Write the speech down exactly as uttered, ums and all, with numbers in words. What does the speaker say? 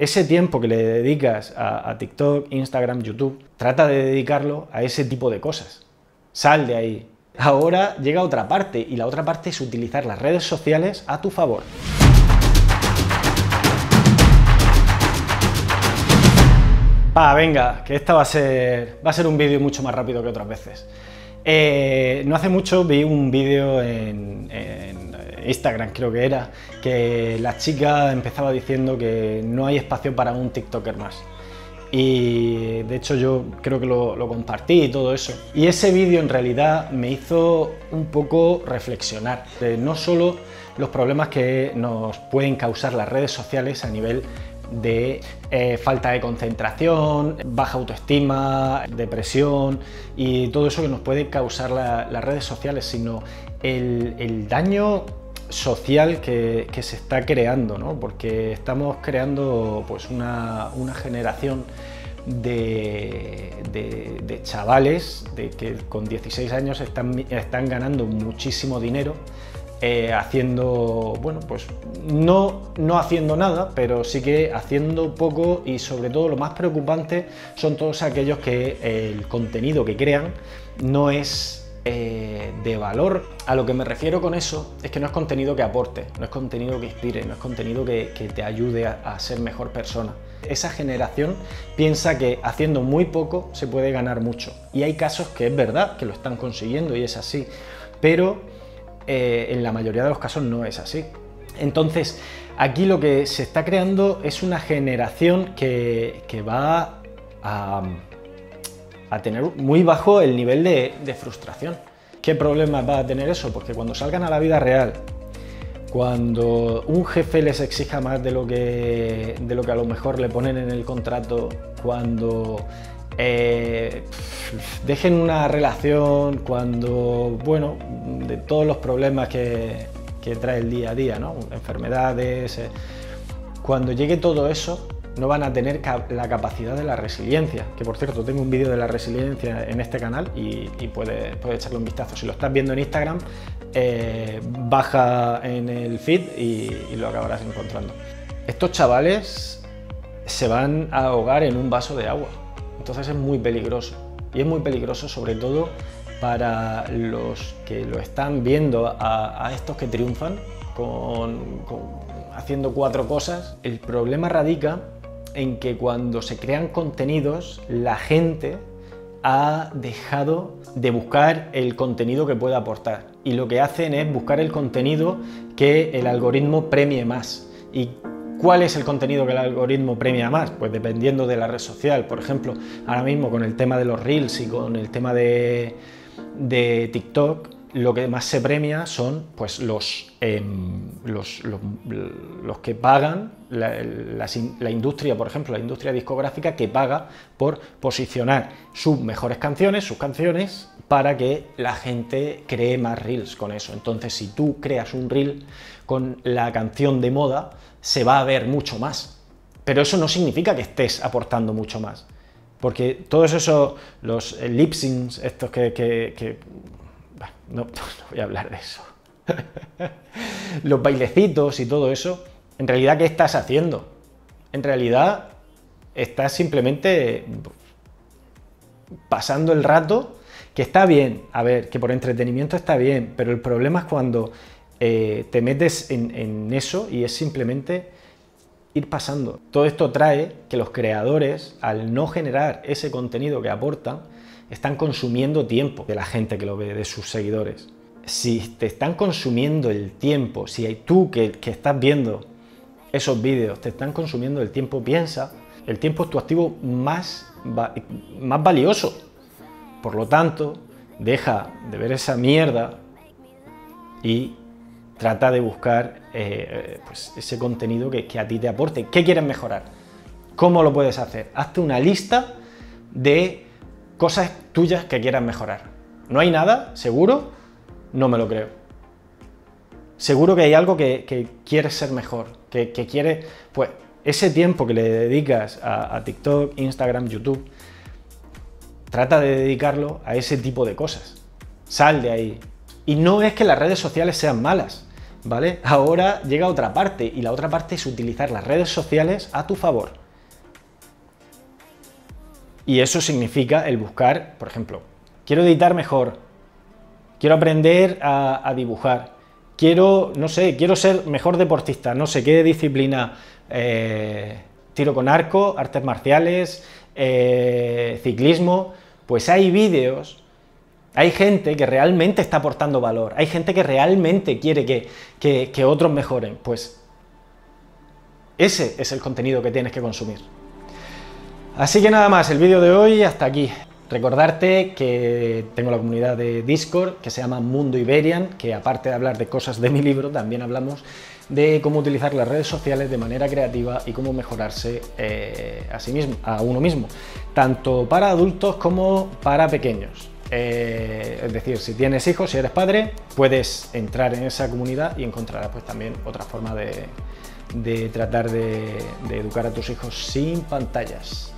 Ese tiempo que le dedicas a, a TikTok, Instagram, YouTube, trata de dedicarlo a ese tipo de cosas. Sal de ahí. Ahora llega otra parte, y la otra parte es utilizar las redes sociales a tu favor. Pa, venga, que esta va a ser, va a ser un vídeo mucho más rápido que otras veces. Eh, no hace mucho vi un vídeo en, en Instagram, creo que era, que la chica empezaba diciendo que no hay espacio para un TikToker más. Y de hecho yo creo que lo, lo compartí y todo eso. Y ese vídeo en realidad me hizo un poco reflexionar de no solo los problemas que nos pueden causar las redes sociales a nivel de eh, falta de concentración, baja autoestima, depresión y todo eso que nos puede causar la, las redes sociales, sino el, el daño social que, que se está creando, ¿no? Porque estamos creando pues una, una generación de, de, de chavales de que con dieciséis años están, están ganando muchísimo dinero eh, haciendo, bueno, pues no, no haciendo nada, pero sí que haciendo poco, y sobre todo lo más preocupante son todos aquellos que el contenido que crean no es Eh, de valor. A lo que me refiero con eso es que no es contenido que aporte, no es contenido que inspire, no es contenido que, que te ayude a, a ser mejor persona. Esa generación piensa que haciendo muy poco se puede ganar mucho, y hay casos que es verdad que lo están consiguiendo y es así, pero eh, en la mayoría de los casos no es así. Entonces aquí lo que se está creando es una generación que, que va a... a tener muy bajo el nivel de, de frustración. ¿Qué problemas va a tener eso? Porque cuando salgan a la vida real, cuando un jefe les exija más de lo que, de lo que a lo mejor le ponen en el contrato, cuando eh, dejen una relación, cuando, bueno, de todos los problemas que, que trae el día a día, ¿no? Enfermedades, eh, cuando llegue todo eso, no van a tener la capacidad de la resiliencia, que por cierto tengo un vídeo de la resiliencia en este canal y, y puedes puede echarle un vistazo. Si lo estás viendo en Instagram, eh, baja en el feed y, y lo acabarás encontrando. Estos chavales se van a ahogar en un vaso de agua, entonces es muy peligroso, y es muy peligroso sobre todo para los que lo están viendo a, a estos que triunfan con, con, haciendo cuatro cosas. El problema radica en que cuando se crean contenidos, la gente ha dejado de buscar el contenido que pueda aportar, y lo que hacen es buscar el contenido que el algoritmo premie más. ¿Y cuál es el contenido que el algoritmo premia más? Pues dependiendo de la red social. Por ejemplo, ahora mismo con el tema de los Reels y con el tema de, de TikTok, lo que más se premia son pues los, eh, los, los, los que pagan, la, la, la industria, por ejemplo, la industria discográfica, que paga por posicionar sus mejores canciones, sus canciones, para que la gente cree más reels con eso. Entonces, si tú creas un reel con la canción de moda, se va a ver mucho más. Pero eso no significa que estés aportando mucho más. Porque todos esos, los lip syncs, estos que... que, que No, no voy a hablar de eso. Los bailecitos y todo eso, en realidad, ¿qué estás haciendo? En realidad, estás simplemente pasando el rato, que está bien, a ver, que por entretenimiento está bien, pero el problema es cuando eh, te metes en, en eso y es simplemente ir pasando. Todo esto trae que los creadores, al no generar ese contenido que aportan, están consumiendo tiempo de la gente que lo ve, de sus seguidores. Si te están consumiendo el tiempo, si tú que, que estás viendo esos vídeos te están consumiendo el tiempo, piensa, el tiempo es tu activo más, más valioso. Por lo tanto, deja de ver esa mierda y trata de buscar eh, pues ese contenido que, que a ti te aporte. ¿Qué quieres mejorar? ¿Cómo lo puedes hacer? Hazte una lista de cosas tuyas que quieras mejorar. ¿No hay nada? ¿Seguro? No me lo creo. Seguro que hay algo que, que quieres ser mejor, que, que quieres... Pues ese tiempo que le dedicas a, a TikTok, Instagram, YouTube, trata de dedicarlo a ese tipo de cosas. Sal de ahí. Y no es que las redes sociales sean malas, ¿vale? Ahora llega otra parte, y la otra parte es utilizar las redes sociales a tu favor. Y eso significa el buscar, por ejemplo, quiero editar mejor, quiero aprender a, a dibujar, quiero, no sé, quiero ser mejor deportista, no sé qué disciplina, eh, tiro con arco, artes marciales, eh, ciclismo. Pues hay vídeos, hay gente que realmente está aportando valor, hay gente que realmente quiere que, que, que otros mejoren. Pues ese es el contenido que tienes que consumir. Así que nada más, el vídeo de hoy hasta aquí. Recordarte que tengo la comunidad de Discord que se llama Mundo Iberian, que aparte de hablar de cosas de mi libro, también hablamos de cómo utilizar las redes sociales de manera creativa y cómo mejorarse eh, a sí mismo, a uno mismo, tanto para adultos como para pequeños. Eh, es decir, si tienes hijos, si eres padre, puedes entrar en esa comunidad y encontrarás pues también otra forma de, de tratar de, de educar a tus hijos sin pantallas.